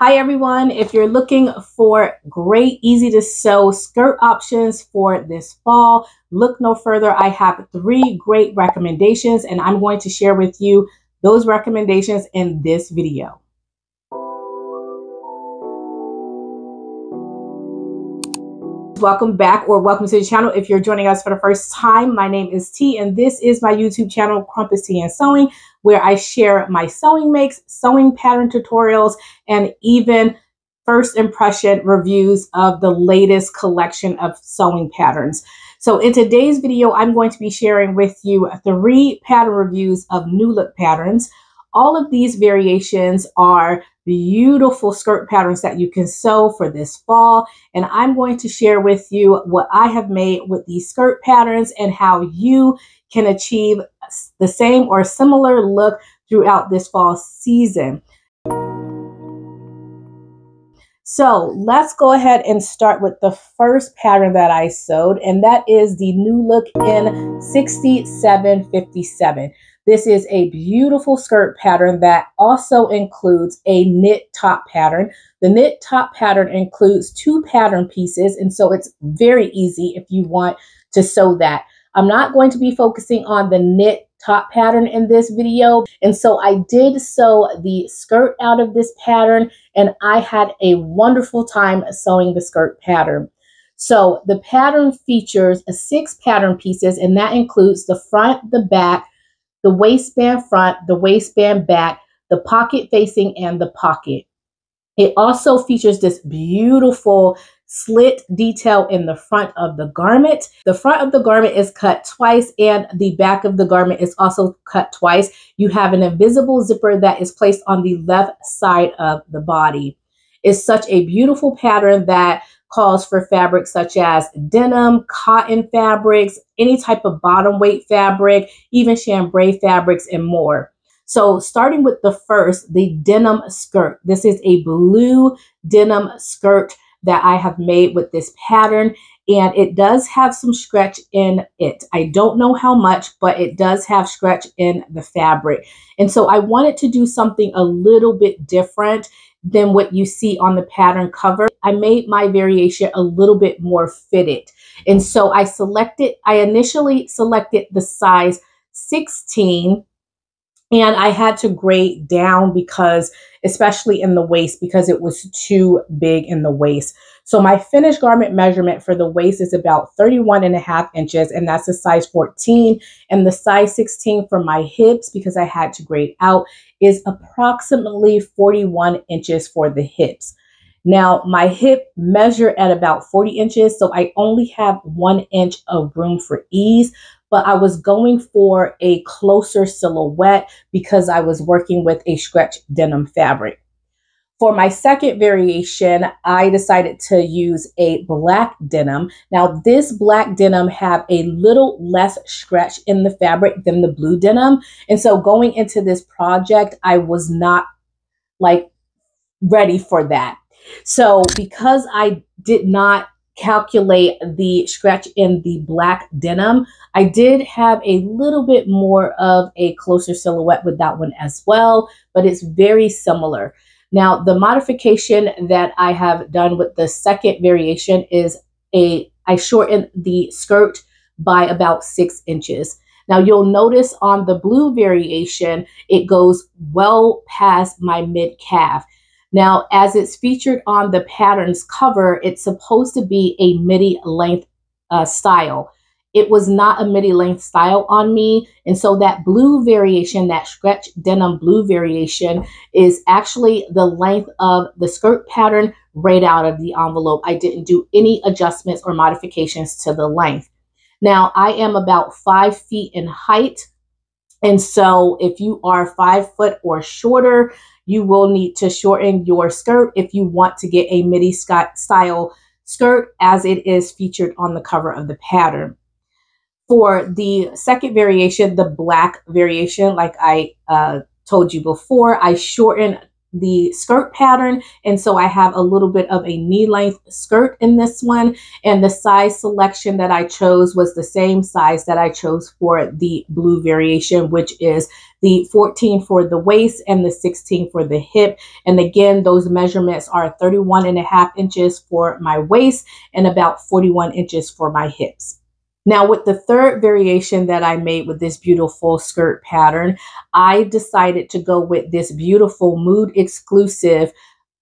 Hi everyone, if you're looking for great, easy to sew skirt options for this fall, look no further. I have three great recommendations and I'm going to share with you those recommendations in this video. Welcome back or welcome to the channel. If you're joining us for the first time, my name is T and this is my YouTube channel, Crumpets Tea and Sewing, where I share my sewing makes, sewing pattern tutorials, and even first impression reviews of the latest collection of sewing patterns. So in today's video, I'm going to be sharing with you three pattern reviews of New Look patterns. All of these variations are beautiful skirt patterns that you can sew for this fall. And I'm going to share with you what I have made with these skirt patterns and how you can achieve the same or similar look throughout this fall season. So let's go ahead and start with the first pattern that I sewed, and that is the New Look in 6757. This is a beautiful skirt pattern that also includes a knit top pattern. The knit top pattern includes two pattern pieces, and so it's very easy if you want to sew that. I'm not going to be focusing on the knit top pattern in this video, and so I did sew the skirt out of this pattern, and I had a wonderful time sewing the skirt pattern. So the pattern features six pattern pieces, and that includes the front, the back, the waistband front, the waistband back, the pocket facing, and the pocket. It also features this beautiful slit detail in the front of the garment. The front of the garment is cut twice and the back of the garment is also cut twice. You have an invisible zipper that is placed on the left side of the body. It's such a beautiful pattern that calls for fabrics such as denim, cotton fabrics, any type of bottom weight fabric, even chambray fabrics and more. So starting with the first, the denim skirt. This is a blue denim skirt that I have made with this pattern, and it does have some stretch in it. I don't know how much, but it does have stretch in the fabric. And so I wanted to do something a little bit different than what you see on the pattern cover. I made my variation a little bit more fitted. And so I initially selected the size 16, and I had to grade down because, especially in the waist, because it was too big in the waist. So my finished garment measurement for the waist is about 31.5 inches, and that's a size 14. And the size 16 for my hips, because I had to grade out, is approximately 41 inches for the hips. Now my hip measure at about 40 inches, so I only have 1 inch of room for ease, but I was going for a closer silhouette because I was working with a stretch denim fabric. For my second variation, I decided to use a black denim. Now this black denim have a little less stretch in the fabric than the blue denim. And so going into this project, I was not like ready for that. So because I did not calculate the stretch in the black denim, I did have a little bit more of a closer silhouette with that one as well, but it's very similar. Now, the modification that I have done with the second variation is I shortened the skirt by about 6 inches. Now you'll notice on the blue variation, it goes well past my mid calf. Now, as it's featured on the pattern's cover, it's supposed to be a midi length style. It was not a midi length style on me. And so that blue variation, that stretch denim blue variation, is actually the length of the skirt pattern right out of the envelope. I didn't do any adjustments or modifications to the length. Now, I am about 5 feet in height. And so if you are 5 foot or shorter, you will need to shorten your skirt if you want to get a midi style skirt as it is featured on the cover of the pattern. For the second variation, the black variation, like I told you before, I shortened the skirt pattern. And so I have a little bit of a knee length skirt in this one. And the size selection that I chose was the same size that I chose for the blue variation, which is the 14 for the waist and the 16 for the hip. And again, those measurements are 31.5 inches for my waist and about 41 inches for my hips. Now, with the third variation that I made with this beautiful skirt pattern, I decided to go with this beautiful Mood exclusive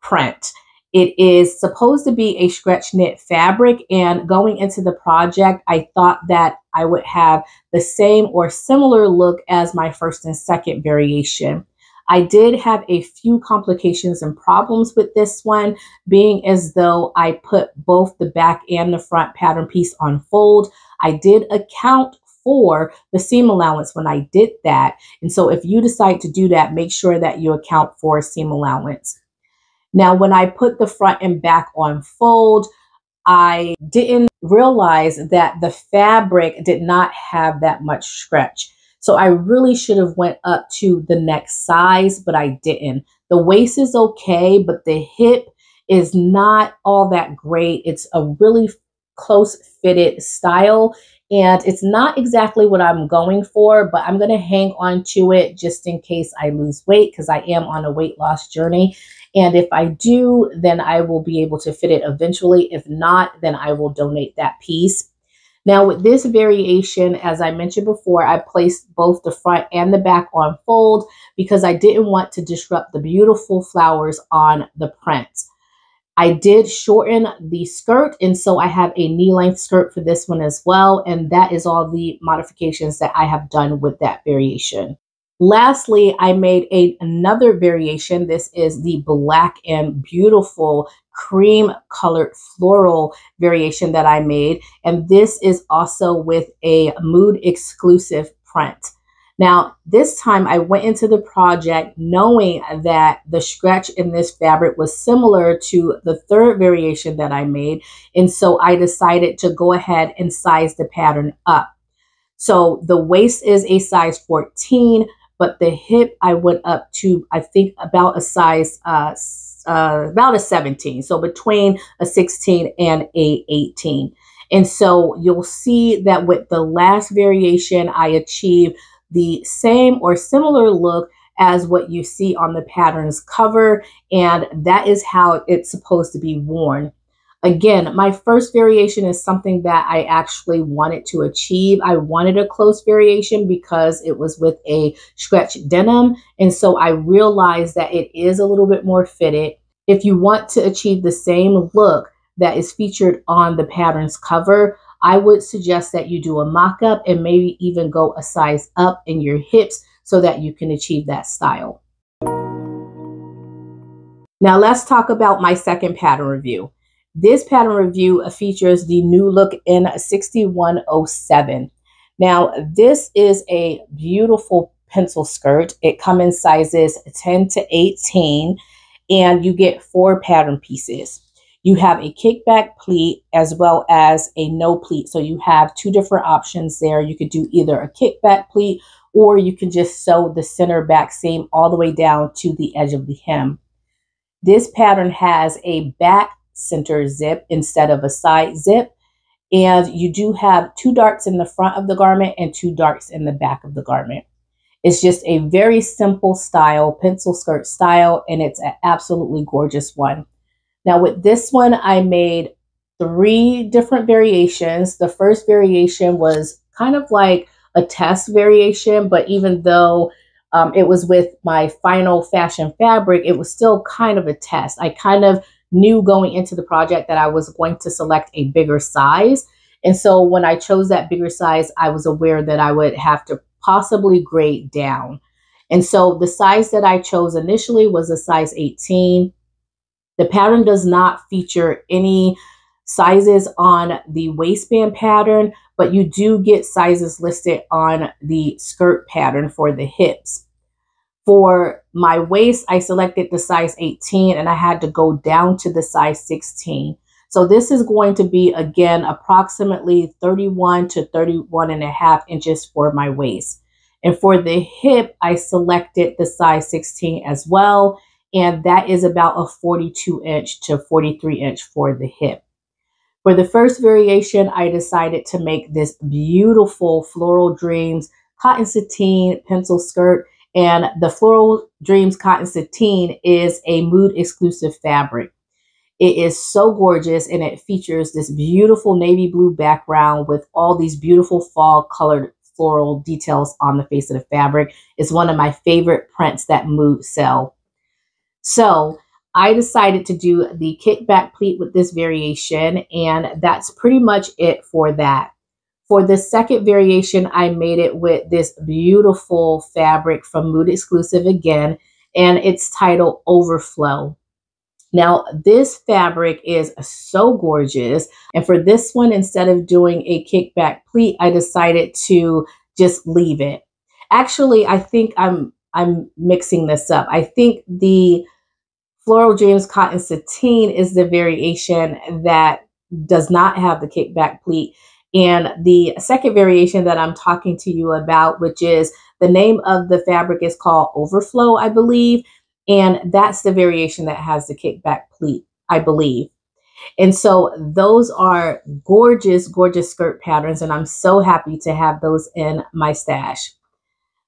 print. It is supposed to be a stretch knit fabric, and going into the project, I thought that I would have the same or similar look as my first and second variation. I did have a few complications and problems with this one, being as though I put both the back and the front pattern piece on fold. I did account for the seam allowance when I did that. And so if you decide to do that, make sure that you account for seam allowance. Now, when I put the front and back on fold, I didn't realize that the fabric did not have that much stretch. So I really should have went up to the next size, but I didn't. The waist is okay, but the hip is not all that great. It's a really close fitted style, and it's not exactly what I'm going for, but I'm going to hang on to it just in case I lose weight, because I am on a weight loss journey. And if I do, then I will be able to fit it eventually. If not, then I will donate that piece. Now, with this variation, as I mentioned before, I placed both the front and the back on fold because I didn't want to disrupt the beautiful flowers on the print. I did shorten the skirt, and so I have a knee-length skirt for this one as well, and that is all the modifications that I have done with that variation. Lastly, I made another variation. This is the black and beautiful cream colored floral variation that I made, and this is also with a Mood exclusive print. Now, this time I went into the project knowing that the stretch in this fabric was similar to the third variation that I made. And so I decided to go ahead and size the pattern up. So the waist is a size 14, but the hip I went up to, I think, about a size, about a 17. So between a 16 and a 18. And so you'll see that with the last variation, I achieved the same or similar look as what you see on the pattern's cover, and that is how it's supposed to be worn. Again, my first variation is something that I actually wanted to achieve. I wanted a close variation because it was with a stretch denim, and so I realized that it is a little bit more fitted. If you want to achieve the same look that is featured on the pattern's cover, I would suggest that you do a mock-up and maybe even go a size up in your hips so that you can achieve that style. Now let's talk about my second pattern review. This pattern review features the New Look in 6107. Now this is a beautiful pencil skirt. It comes in sizes 10 to 18 and you get 4 pattern pieces. You have a kickback pleat as well as a no pleat. So you have 2 different options there. You could do either a kickback pleat, or you can just sew the center back seam all the way down to the edge of the hem. This pattern has a back center zip instead of a side zip. And you do have 2 darts in the front of the garment and 2 darts in the back of the garment. It's just a very simple style, pencil skirt style, and it's an absolutely gorgeous one. Now with this one, I made 3 different variations. The first variation was kind of like a test variation, but even though it was with my final fashion fabric, it was still kind of a test. I kind of knew going into the project that I was going to select a bigger size. And so when I chose that bigger size, I was aware that I would have to possibly grade down. And so the size that I chose initially was a size 18. The pattern does not feature any sizes on the waistband pattern, but you do get sizes listed on the skirt pattern for the hips. For my waist, I selected the size 18 and I had to go down to the size 16. So this is going to be, again, approximately 31 to 31.5 inches for my waist. And for the hip, I selected the size 16 as well. And that is about a 42 inch to 43 inch for the hip. For the first variation, I decided to make this beautiful Floral Dreams Cotton Sateen pencil skirt. And the Floral Dreams Cotton Sateen is a Mood exclusive fabric. It is so gorgeous, and it features this beautiful navy blue background with all these beautiful fall colored floral details on the face of the fabric. It's one of my favorite prints that Mood sell. So I decided to do the kickback pleat with this variation, and that's pretty much it for that. For the second variation, I made it with this beautiful fabric from Mood exclusive again, and it's titled Overflow. Now, this fabric is so gorgeous. And for this one, instead of doing a kickback pleat, I decided to just leave it. Actually, I think I'm mixing this up. I think the Floral Dreams Cotton Sateen is the variation that does not have the kickback pleat. And the second variation that I'm talking to you about, which is the name of the fabric is called Overflow, I believe. And that's the variation that has the kickback pleat, I believe. And so those are gorgeous, gorgeous skirt patterns, and I'm so happy to have those in my stash.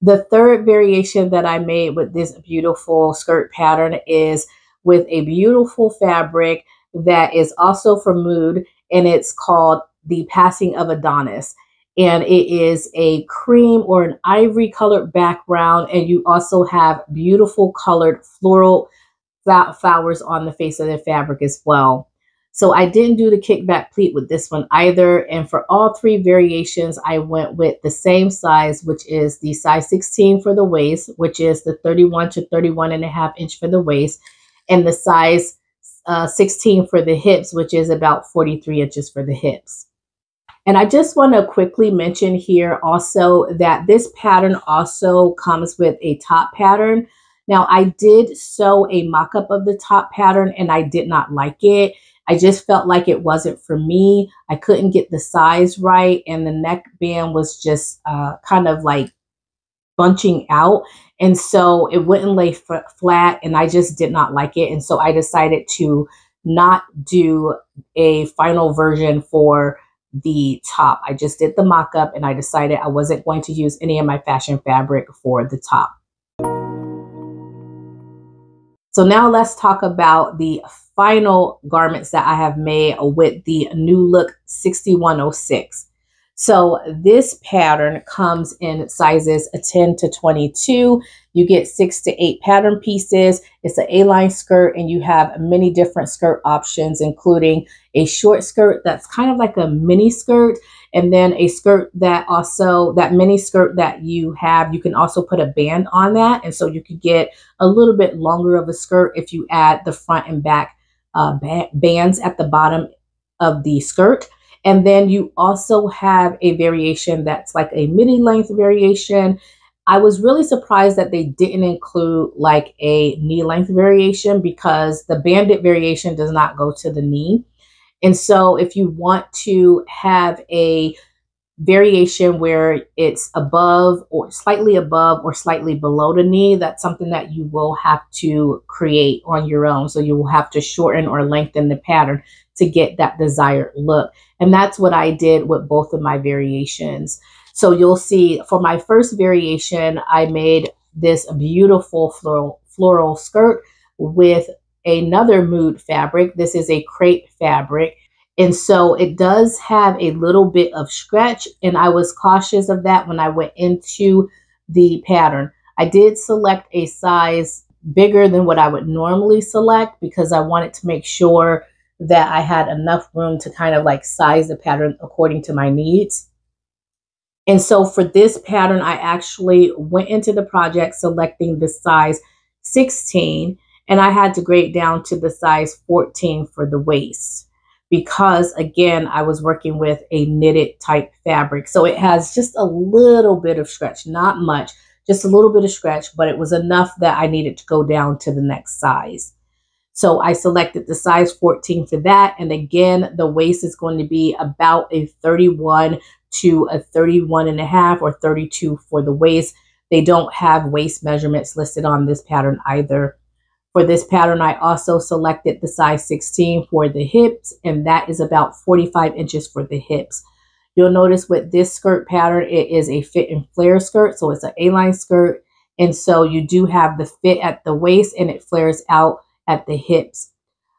The third variation that I made with this beautiful skirt pattern is with a beautiful fabric that is also from Mood, and it's called the Passing of Adonis. And it is a cream or an ivory colored background, and you also have beautiful colored floral flowers on the face of the fabric as well. So I didn't do the kickback pleat with this one either. And for all three variations, I went with the same size, which is the size 16 for the waist, which is the 31 to 31.5 inch for the waist, and the size 16 for the hips, which is about 43 inches for the hips. And I just want to quickly mention here also that this pattern also comes with a top pattern. Now, I did sew a mock-up of the top pattern, and I did not like it. I just felt like it wasn't for me. I couldn't get the size right, and the neckband was just kind of like bunching out. And so it wouldn't lay flat, and I just did not like it. And so I decided to not do a final version for the top. I just did the mock-up, and I decided I wasn't going to use any of my fashion fabric for the top. So now let's talk about the final garments that I have made with the New Look 6106. So this pattern comes in sizes 10 to 22. You get 6 to 8 pattern pieces. It's an A-line skirt, and you have many different skirt options, including a short skirt that's kind of like a mini skirt, and then a skirt that also, that mini skirt that you have, you can also put a band on that. And so you could get a little bit longer of a skirt if you add the front and back bands at the bottom of the skirt. And then you also have a variation that's like a midi-length variation. I was really surprised that they didn't include like a knee-length variation, because the banded variation does not go to the knee. And so if you want to have a variation where it's above or slightly above or slightly below the knee, that's something that you will have to create on your own. So you will have to shorten or lengthen the pattern to get that desired look. And that's what I did with both of my variations. So you'll see for my first variation, I made this beautiful floral skirt with another Mood fabric. This is a crepe fabric. And so it does have a little bit of stretch, and I was cautious of that when I went into the pattern. I did select a size bigger than what I would normally select, because I wanted to make sure that I had enough room to kind of like size the pattern according to my needs. And so for this pattern, I actually went into the project selecting the size 16, and I had to grade down to the size 14 for the waist, because again, I was working with a knitted type fabric. So it has just a little bit of stretch, not much, just a little bit of stretch, but it was enough that I needed to go down to the next size. So I selected the size 14 for that. And again, the waist is going to be about a 31 to a 31.5 or 32 for the waist. They don't have waist measurements listed on this pattern either. For this pattern, I also selected the size 16 for the hips, and that is about 45 inches for the hips. You'll notice with this skirt pattern, it is a fit and flare skirt. So it's an A-line skirt, And so you do have the fit at the waist and it flares out at the hips.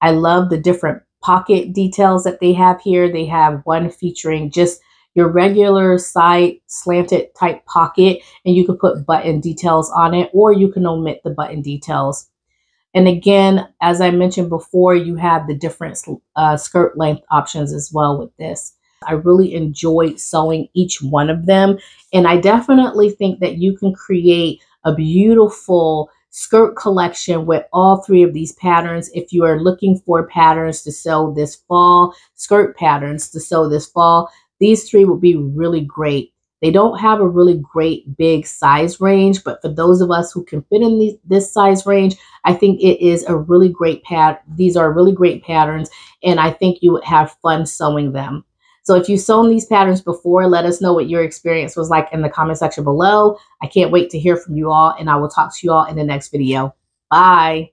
I love the different pocket details that they have here. They have one featuring just your regular side slanted type pocket, and you can put button details on it, or you can omit the button details. And again, as I mentioned before, you have the different skirt length options as well with this. I really enjoyed sewing each one of them, and I definitely think that you can create a beautiful skirt collection with all three of these patterns. If you are looking for patterns to sew this fall, skirt patterns to sew this fall, these three would be really great. They don't have a really great big size range, but for those of us who can fit in this size range, I think it is a really great pattern. These are really great patterns, and I think you would have fun sewing them. So if you've sewn these patterns before, let us know what your experience was like in the comment section below. I can't wait to hear from you all, and I will talk to you all in the next video. Bye.